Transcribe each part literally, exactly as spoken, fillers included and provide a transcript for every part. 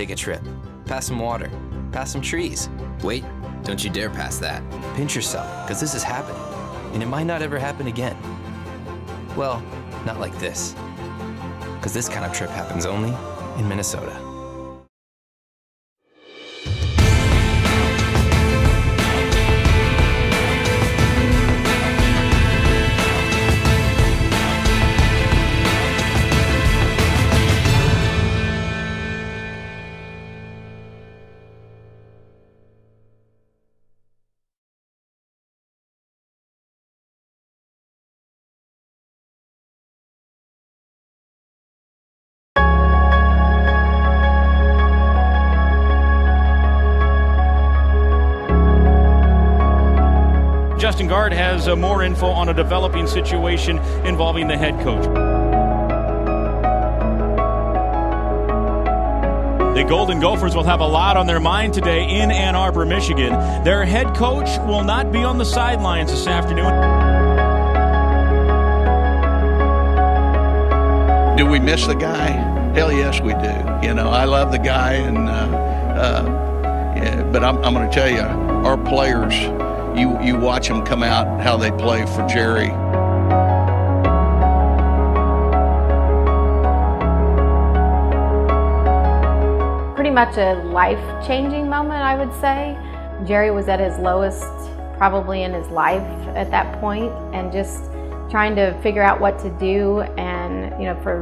take a trip. Pass some water. Pass some trees. Wait, don't you dare pass that. Pinch yourself, because this is happening, and it might not ever happen again. Well, not like this, because this kind of trip happens only in Minnesota. Justin Gard has uh, more info on a developing situation involving the head coach. The Golden Gophers will have a lot on their mind today in Ann Arbor, Michigan. Their head coach will not be on the sidelines this afternoon. Do we miss the guy? Hell yes, we do. You know, I love the guy, and uh, uh, yeah, but I'm, I'm going to tell you, our players, You, you watch them come out, how they play for Jerry. Pretty much a life-changing moment, I would say. Jerry was at his lowest probably in his life at that point, and just trying to figure out what to do, and you know, for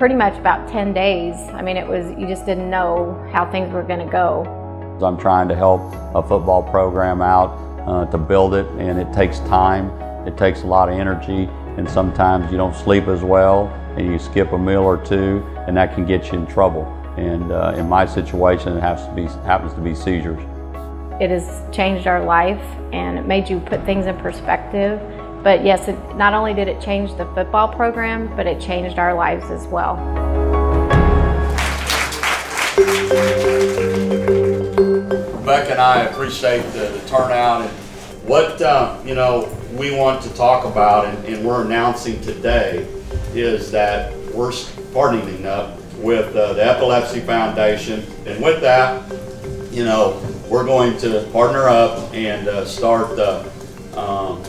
pretty much about ten days, I mean, it was, you just didn't know how things were going to go. I'm trying to help a football program out. Uh, to build it, and it takes time, it takes a lot of energy, and sometimes you don't sleep as well and you skip a meal or two, and that can get you in trouble. And uh, in my situation, it has to be, happens to be seizures. It has changed our life, and it made you put things in perspective. But yes, it, not only did it change the football program, but it changed our lives as well. Beck and I appreciate the, the turnout, and what uh, you know we want to talk about, and, and we're announcing today, is that we're partnering up with uh, the Epilepsy Foundation, and with that, you know, we're going to partner up and uh, start the, um,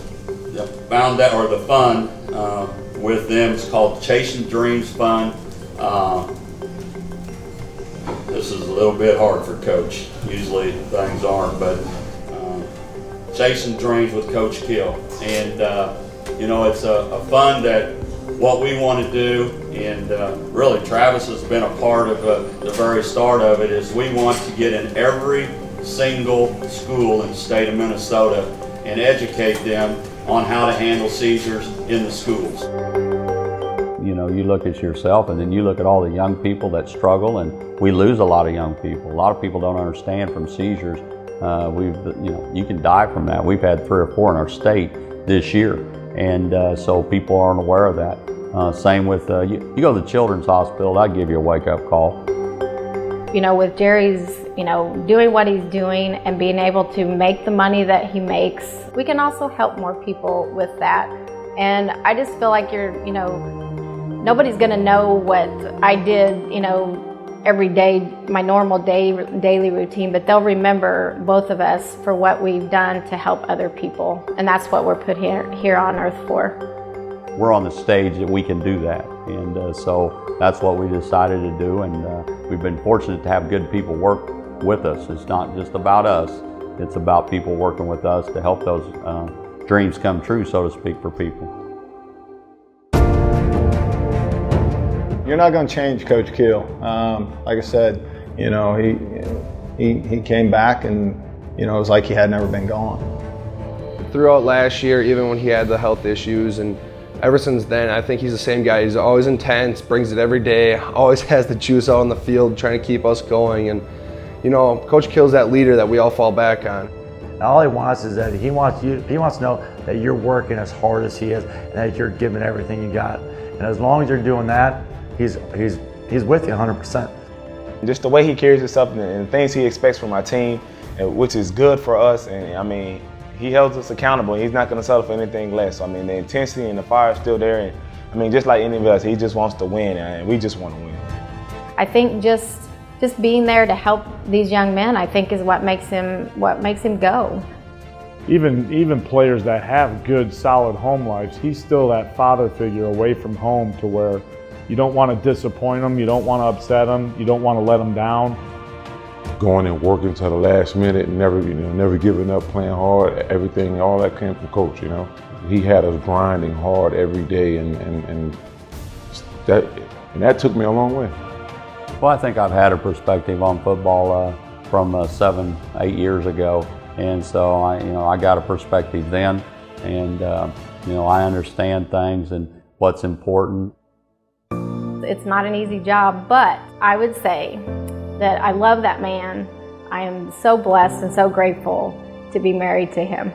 the found or the fund uh, with them. It's called Chasing Dreams Fund. Uh, This is a little bit hard for Coach. Usually things aren't, but um, Chasing Dreams with Coach Kill. And, uh, you know, it's a, a fund that what we want to do, and uh, really Travis has been a part of uh, the very start of it, is we want to get in every single school in the state of Minnesota and educate them on how to handle seizures in the schools. You know, you look at yourself, and then you look at all the young people that struggle, and we lose a lot of young people. A lot of people don't understand from seizures. Uh, we've, you know, you can die from that. We've had three or four in our state this year, and uh, so people aren't aware of that. Uh, same with, uh, you, you go to the children's hospital, I'll give you a wake-up call. You know, with Jerry's, you know, doing what he's doing and being able to make the money that he makes, we can also help more people with that. And I just feel like you're, you know, nobody's going to know what I did, you know, every day, my normal day, daily routine, but they'll remember both of us for what we've done to help other people. And that's what we're put here, here on Earth for. We're on the stage that we can do that. And uh, so that's what we decided to do. And uh, we've been fortunate to have good people work with us. It's not just about us. It's about people working with us to help those uh, dreams come true, so to speak, for people. You're not going to change Coach Kill. Um, like I said, you know, he, he, he came back, and, you know, it was like he had never been gone. Throughout last year, even when he had the health issues, and ever since then, I think he's the same guy. He's always intense, brings it every day, always has the juice out on the field, trying to keep us going. And, you know, Coach Kill's that leader that we all fall back on. All he wants is that he wants you, he wants to know that you're working as hard as he is, and that you're giving everything you got. And as long as you're doing that, He's, he's, he's with you one hundred percent. Just the way he carries himself, and the, and the things he expects from my team, which is good for us. And I mean, he holds us accountable. He's not going to settle for anything less. I mean, the intensity and the fire is still there. And I mean, just like any of us, he just wants to win, and we just want to win. I think just just being there to help these young men, I think, is what makes him what makes him go. Even even players that have good, solid home lives, he's still that father figure away from home, to where you don't want to disappoint him, you don't want to upset him, you don't want to let him down. Going and working to the last minute, and never, you know, never giving up, playing hard, everything, all that came from Coach. You know, he had us grinding hard every day, and and, and that and that took me a long way. Well, I think I've had a perspective on football uh, from uh, seven, eight years ago, and so I, you know, I got a perspective then, and uh, you know, I understand things and what's important. It's not an easy job, but I would say that I love that man. I am so blessed and so grateful to be married to him.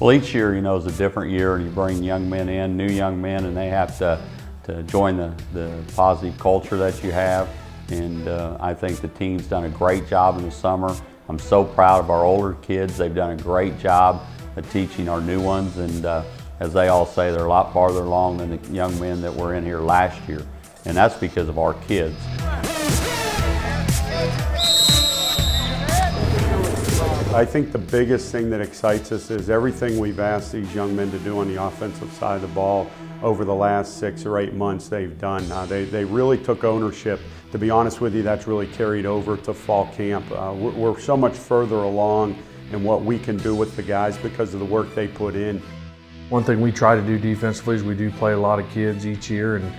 Well, each year, you know, is a different year, and you bring young men in, new young men, and they have to, to join the, the positive culture that you have. And uh, I think the team's done a great job in the summer. I'm so proud of our older kids. They've done a great job of teaching our new ones. And uh, as they all say, they're a lot farther along than the young men that were in here last year. And that's because of our kids. I think the biggest thing that excites us is everything we've asked these young men to do on the offensive side of the ball over the last six or eight months they've done. Uh, they, they really took ownership. To be honest with you, that's really carried over to fall camp. Uh, we're, we're so much further along in what we can do with the guys because of the work they put in. One thing we try to do defensively is we do play a lot of kids each year, and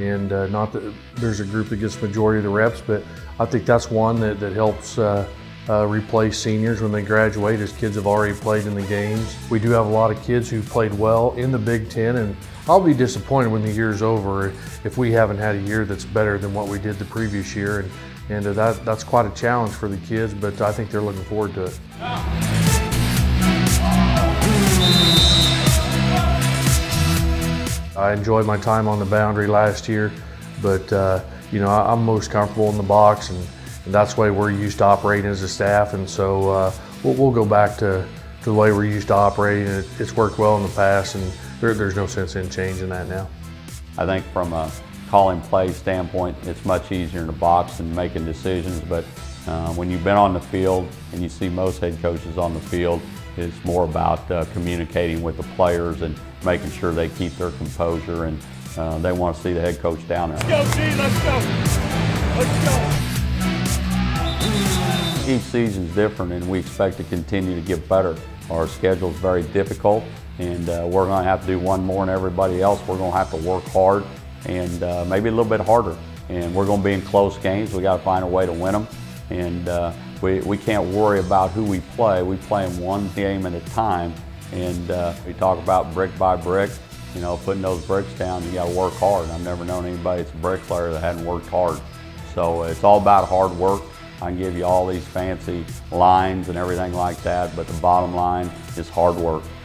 and uh, not that there's a group that gets the majority of the reps, but I think that's one that, that helps uh, Uh, replace seniors when they graduate, as kids have already played in the games. We do have a lot of kids who played well in the Big Ten, and I'll be disappointed when the year's over if we haven't had a year that's better than what we did the previous year, and, and uh, that, that's quite a challenge for the kids, but I think they're looking forward to it. I enjoyed my time on the boundary last year, but uh, you know, I, I'm most comfortable in the box, and And that's the way we're used to operating as a staff, and so uh, we'll, we'll go back to, to the way we're used to operating. It, it's worked well in the past, and there, there's no sense in changing that now. I think from a calling play standpoint, it's much easier in the box than making decisions, but uh, when you've been on the field and you see most head coaches on the field, it's more about uh, communicating with the players and making sure they keep their composure, and uh, they want to see the head coach down there. Let's go, G, let's go. Let's go. Each season's different, and we expect to continue to get better. Our schedule's very difficult, and uh, we're going to have to do one more than everybody else. We're going to have to work hard, and uh, maybe a little bit harder. And we're going to be in close games. We got to find a way to win them, and uh, we we can't worry about who we play. We play them one game at a time, and uh, we talk about brick by brick. You know, putting those bricks down, you got to work hard. I've never known anybody that's a bricklayer that hadn't worked hard. So it's all about hard work. I can give you all these fancy lines and everything like that, but the bottom line is hard work.